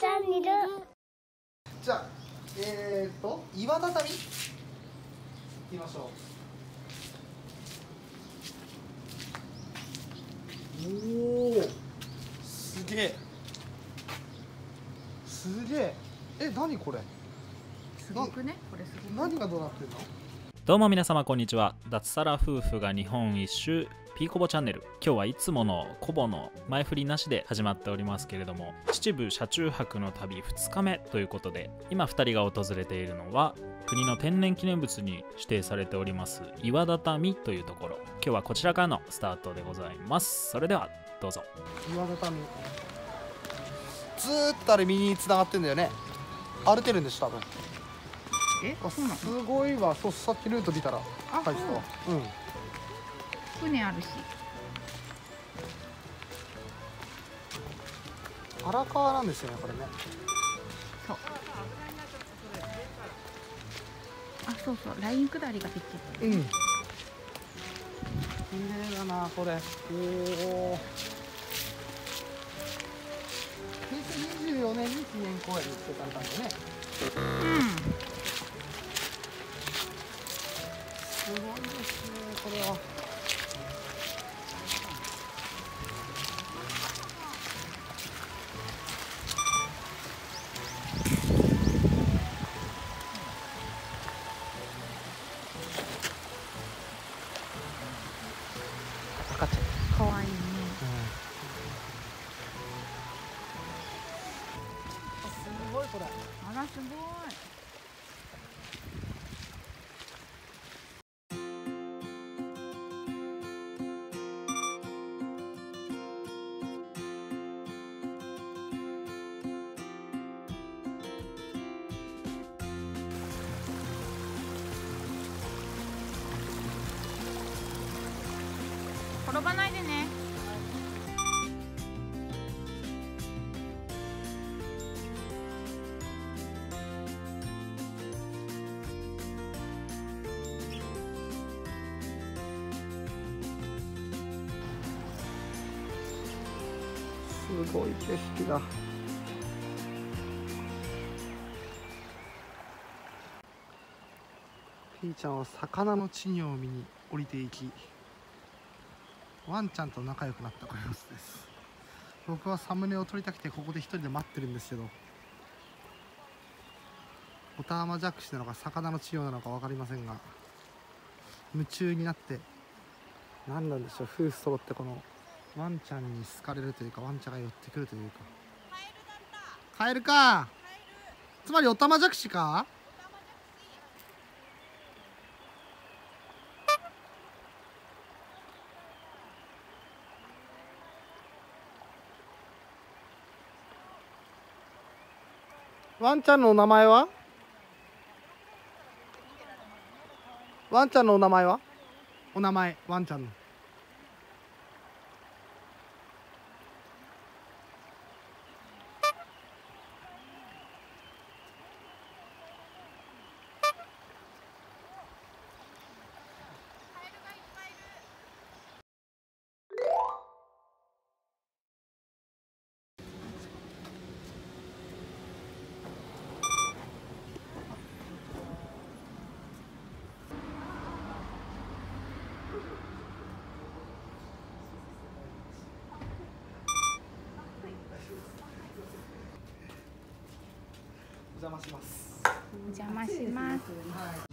チャンネル。じゃあ岩畳いきましょう。おお、すげえすげえ。何これすごくね。これすごい。何がどうなってるの？どうも皆様こんにちは。脱サラ夫婦が日本一周ピーコボチャンネル、今日はいつものコボの前振りなしで始まっておりますけれども、秩父車中泊の旅2日目ということで、今2人が訪れているのは国の天然記念物に指定されております岩畳というところ。今日はこちらからのスタートでございます。それではどうぞ。岩畳ずーっとあれ右に繋がってんだよね。歩けるんでしょ多分。すごいわ。そう、さっきルート見たら大したわ。うん。船あるし。荒川なんですよね、これね。そう。あ、そうそう、ライン下りができてる。うん。綺麗だな、これ。おお。2024年に記念公園に付けられたんだよね。すごいですね、これは。転ばないでね。すごい景色だ。ピーちゃんは魚の稚魚を見に降りていき、ワンちゃんと仲良くなったこの様子です。僕はサムネを撮りたくてここで一人で待ってるんですけど、オタアマジャクシなのか魚の稚魚なのか分かりませんが、夢中になって、何なんでしょう、夫婦揃ってこのワンちゃんに好かれるというか、ワンちゃんが寄ってくるというか。カエルか、つまりオタマジャクシか。ワンちゃんのお名前は？ワンちゃんのお名前は？お名前、ワンちゃんの。お邪魔します。お邪魔します。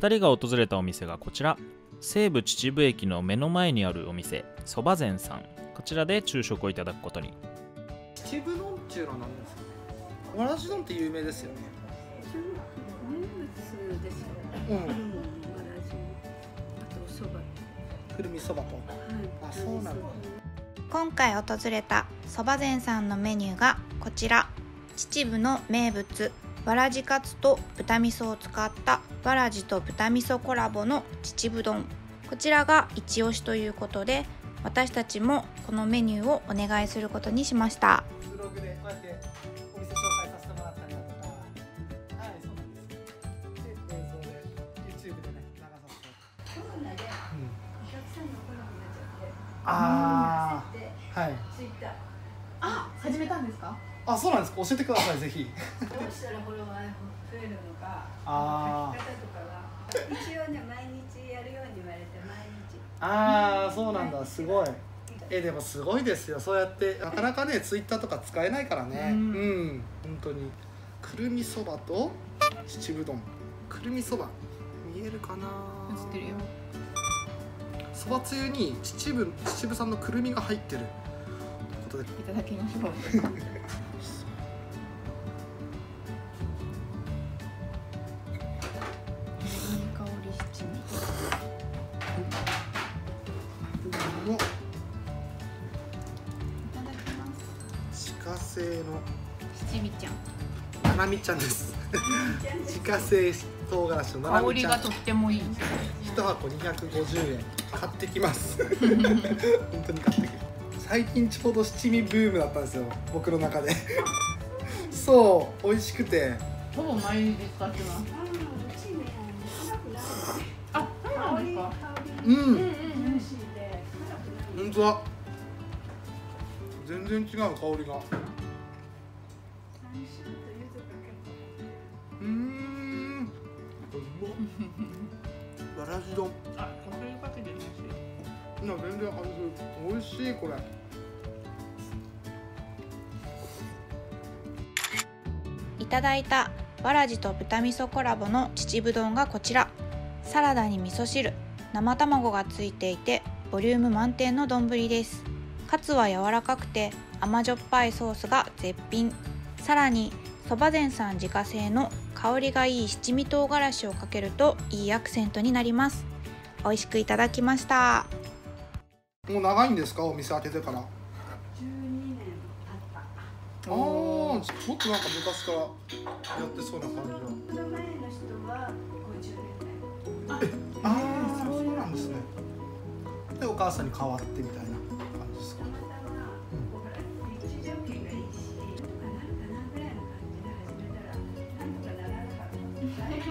2人が訪れたお店がこちら、西武秩父駅の目の前にあるお店、そば膳さん。こちらで昼食をいただくことに。秩父丼っていうのは何ですかね。わらし丼って有名ですよね。名物ですよね。うん。わらし、あとそば。くるみそばと。あ、そうなんだ。今回訪れたそば膳さんのメニューがこちら。秩父の名物わらじカツと豚味噌を使ったわらじと豚味噌コラボの秩父丼。こちらが一押しということで、私たちもこのメニューをお願いすることにしました。ブログでこうやってお店紹介させてもらったりだとか、はい、そうなんです。で映像で YouTube でね流させて、コロナでお客さんのコロナになっちゃって、ああ、はい、Twitter、あ、始めたんですか。あ、そうなんですか。教えてください、ぜひ。どうしたらフォロワー増えるのか、書き方とかは一応ね、毎日やるように言われて毎日。ああ、そうなんだ、すごい。でもすごいですよ。そうやってなかなかね、ツイッターとか使えないからね。うん、本当に。くるみそばと七分丼。くるみそば見えるかな。映ってるよ。そばつゆに秩父産のくるみが入ってる。いただきましょう。七味ちゃんです。自家製唐辛子の香りがとってもいい。一箱250円買ってきます。本当に買ってきます。最近ちょうど七味ブームだったんですよ、僕の中で。そう、美味しくて。ほぼ毎日使ってます。あ、そうなんですか。うん。本当だ。全然違う、香りが。わらし丼。あ、お醤油かけてるし。今全然美味しい、これ。いただいたわらじと豚味噌コラボの秩父丼がこちら。サラダに味噌汁、生卵がついていてボリューム満点の丼です。カツは柔らかくて甘じょっぱいソースが絶品。さらにそば膳さん自家製の香りがいい七味唐辛子をかけるといいアクセントになります。美味しくいただきました。もう長いんですか、お店開けてから。12年経った。もっとなんか昔からやってそうな感じは。その前の人は50年代。ああ、そうなんですね。で、お母さんに代わってみたいな感じですか。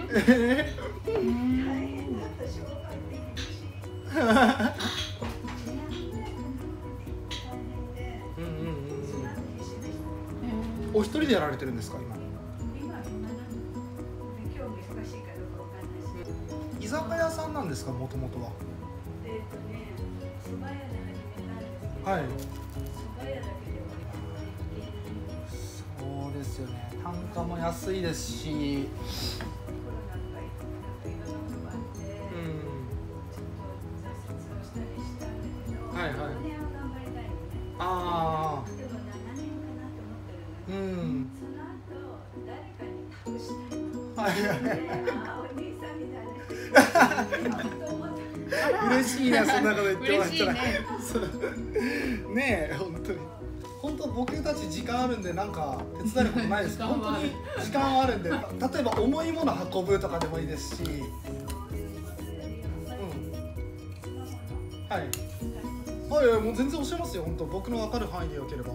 大変だった仕事って。お一人でやられてるんですか、今。居酒屋さんなんですか、もともとは。はい。そうですよね。単価も安いですし。はいはい。ああ。うん、その後誰かに託したい。お兄さんみたいな。嬉しいな、そんなこと言ってもらったら。ねえ、本当に。本当僕たち時間あるんで、なんか手伝えることないです。本当に時間あるんで、例えば重いもの運ぶとかでもいいですし。うん。はい。はい、もう全然教えますよ、本当、僕の分かる範囲でよければ。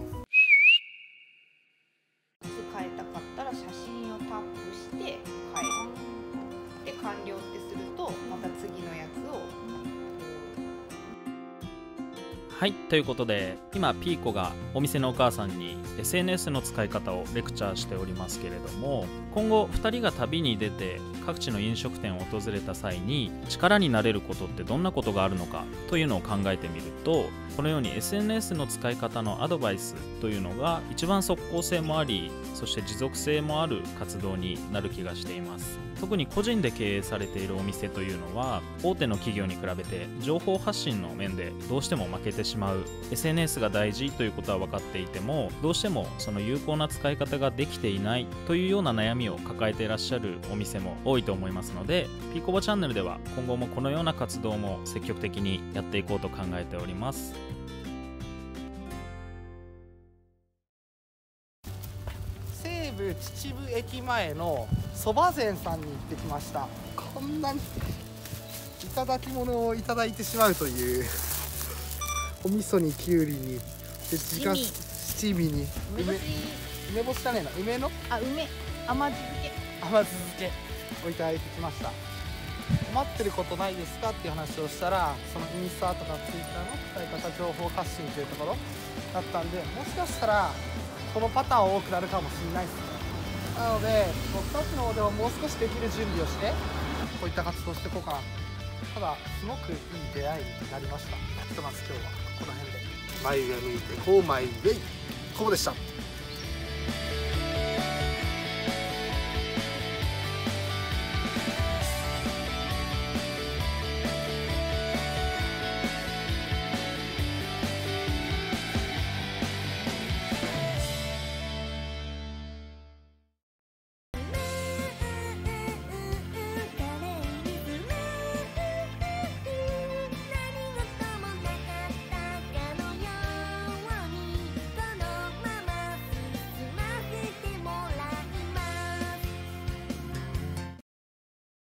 はい、ということで、今ピーコがお店のお母さんに SNS の使い方をレクチャーしておりますけれども、今後2人が旅に出て各地の飲食店を訪れた際に力になれることってどんなことがあるのかというのを考えてみると、このように SNS の使い方のアドバイスというのが一番即効性もあり、そして持続性もある活動になる気がしています。特に個人で経営されているお店というのは、大手の企業に比べて情報発信の面でどうしても負けてしまう。 SNS が大事ということは分かっていても、どうしてもその有効な使い方ができていないというような悩みを抱えていらっしゃるお店も多いと思いますので、ピーコボチャンネルでは今後もこのような活動も積極的にやっていこうと考えております。秩父駅前のそば膳さんに行ってきました。こんなにいただき物をいただいてしまうという。お味噌にきゅうりに自家七味に梅干しじゃねえな、梅の、あ、梅甘酢漬けをいただいてきました。困ってることないですかっていう話をしたら、そのインスタとかツイッターの使い方、情報発信というところだったんで、もしかしたらこのパターン多くなるかもしれないですね。なので僕たちの方でももう少しできる準備をしてこういった活動していこうかな。ただすごくいい出会いになりました。ひとまず今日はこの辺で、前上向いてこう前上こうでした。